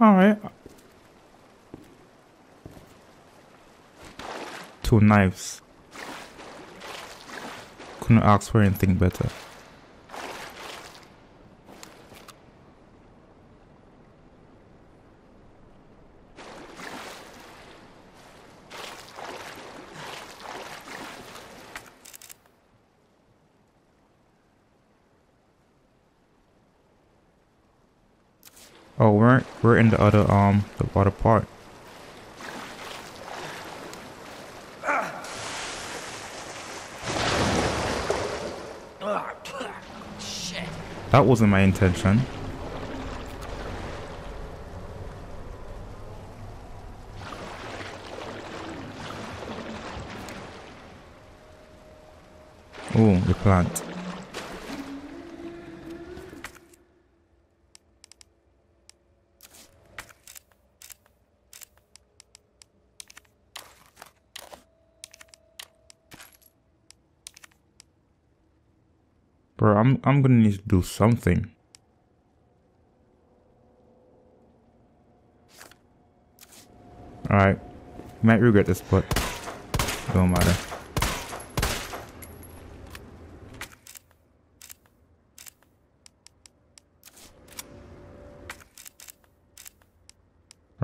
Alright. 2 knives. Couldn't ask for anything better. Oh, we're in the other part. Shit. That wasn't my intention. Oh, the plant. Bro, I'm gonna need to do something. Alright. Might regret this, but don't matter.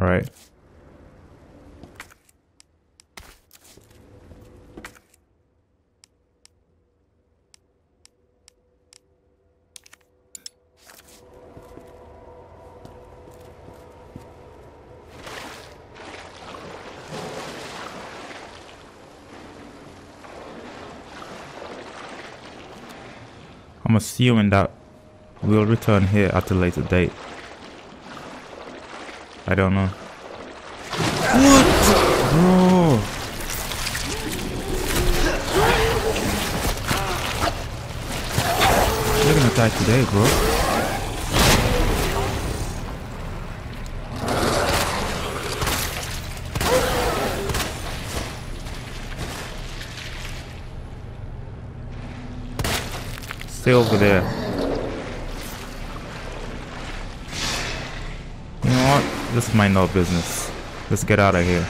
Alright. I'm assuming that we'll return here at a later date. I don't know. What? Bro! You're gonna die today, bro. Stay over there. You know what? This is my no business. Let's get out of here.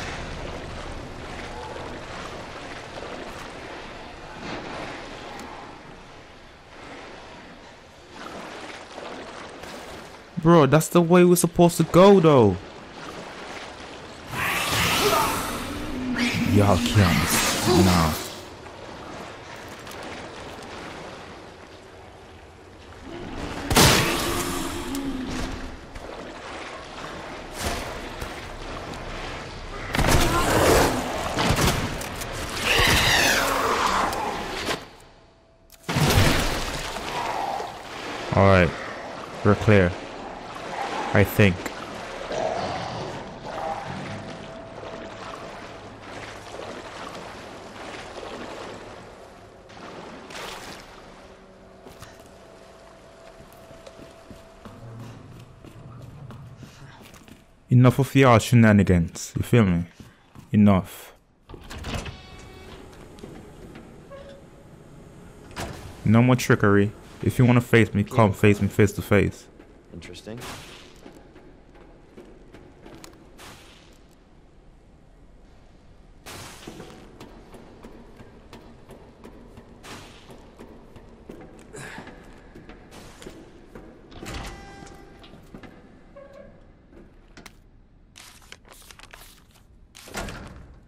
Bro, that's the way we're supposed to go though. Y'all can't now. Alright, we're clear, I think. Enough of your shenanigans, you feel me? Enough. No more trickery. If you want to face me, come face me face to face. Interesting.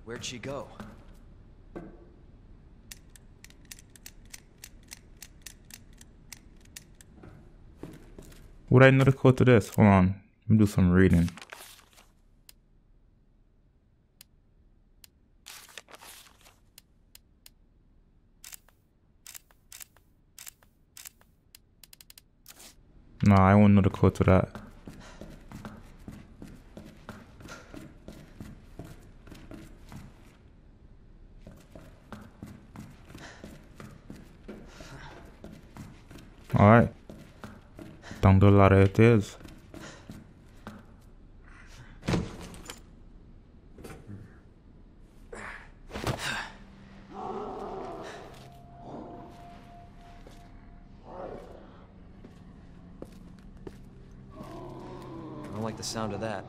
Where'd she go? Would I know the code to this? Hold on. Let me do some reading. Nah, I won't know the code to that. Alright. Down the ladder it is. I like the sound of that.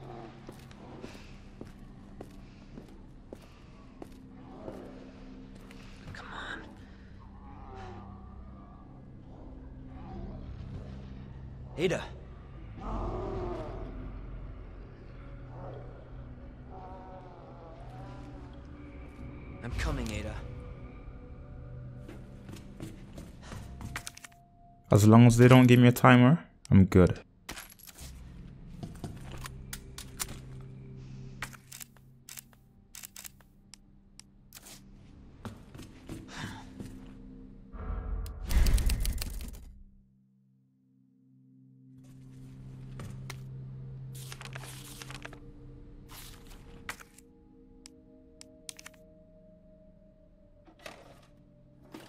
Come on. Ada. I'm coming, Ada. As long as they don't give me a timer, I'm good.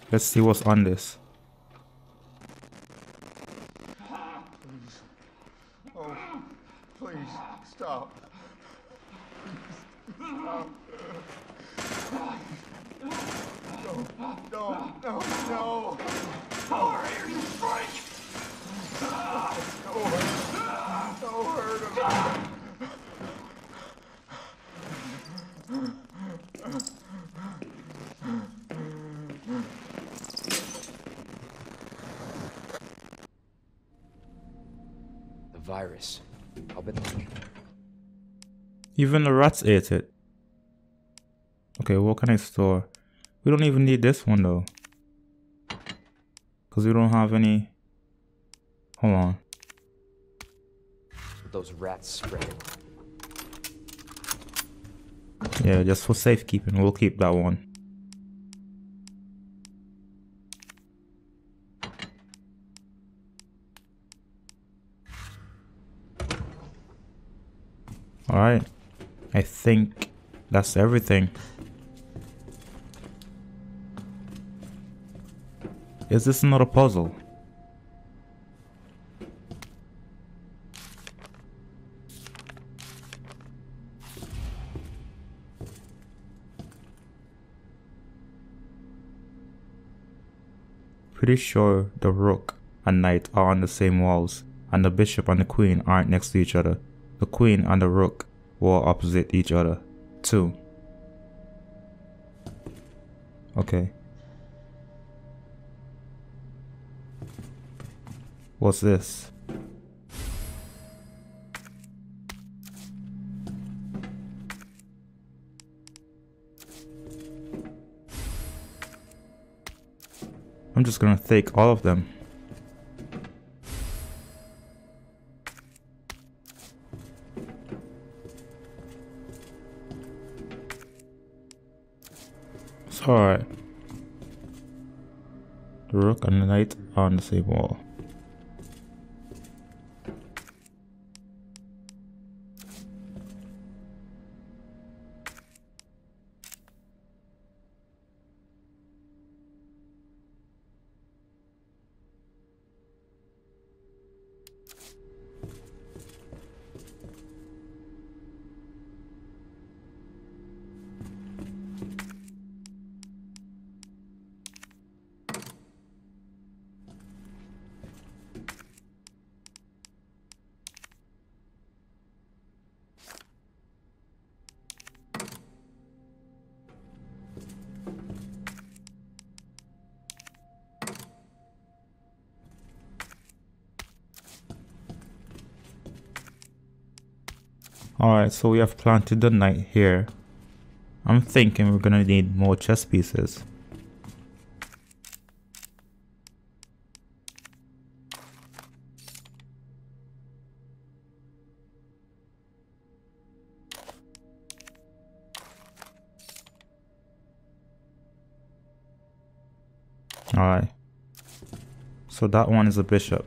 Let's see what's on this. Oh, please stop. Stop. No. Hurry, Frank. Don't hurt him. Virus. I'll bet. Even the rats ate it. Okay, what can I store? We don't even need this one though, because we don't have any. Hold on. Those rats spread. Yeah, just for safekeeping, we'll keep that one. Alright, I think that's everything. Is this another puzzle? Pretty sure the rook and knight are on the same walls, and the bishop and the queen aren't next to each other. The queen and the rook were opposite each other, too. Okay. What's this? I'm just gonna take all of them. Alright. The rook and the knight are on the same wall. Alright, so we have planted the knight here. I'm thinking we're gonna need more chess pieces. Alright. So that one is a bishop.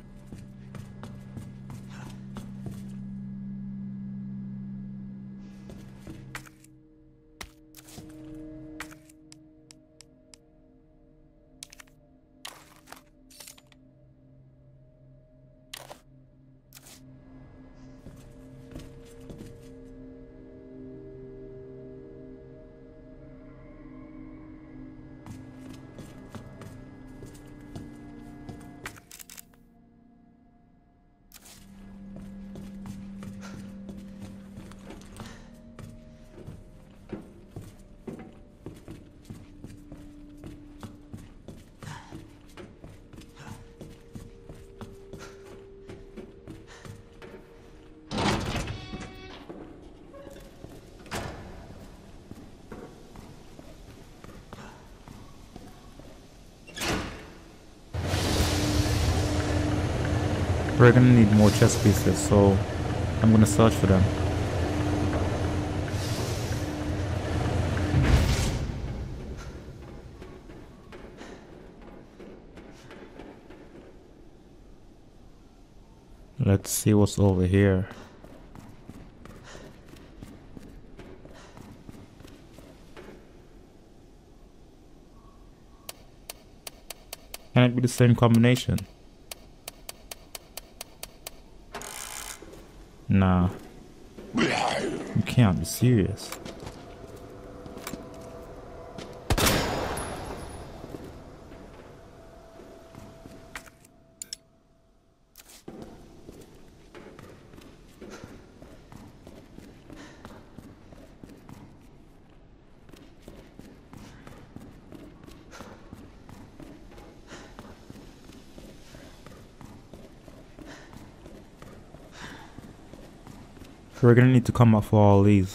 we're gonna need more chess pieces, so I'm gonna search for them. Let's see what's over here. Can it be the same combination? Nah. You can't be serious. So we're gonna need to come up for all these.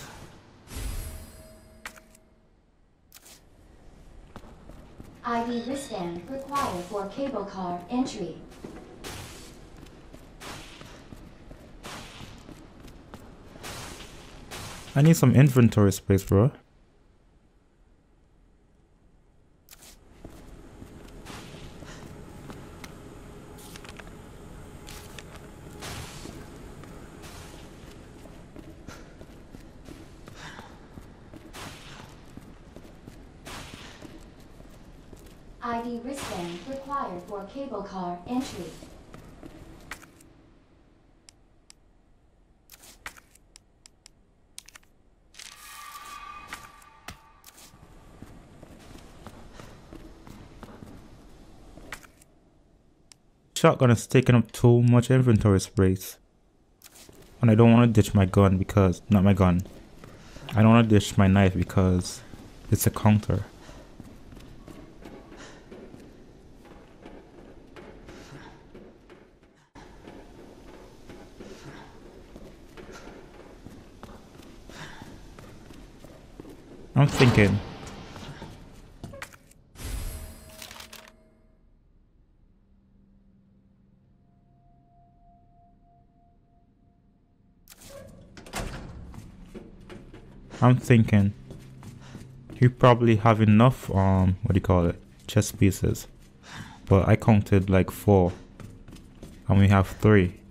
IV wristband required for cable car entry. I need some inventory space, bro. ID wristband required for cable car entry. Shotgun is taking up too much inventory space. And I don't want to ditch my gun because, not my gun. I don't want to ditch my knife because it's a counter. I'm thinking. You probably have enough chess pieces. But I counted like 4 and we have 3.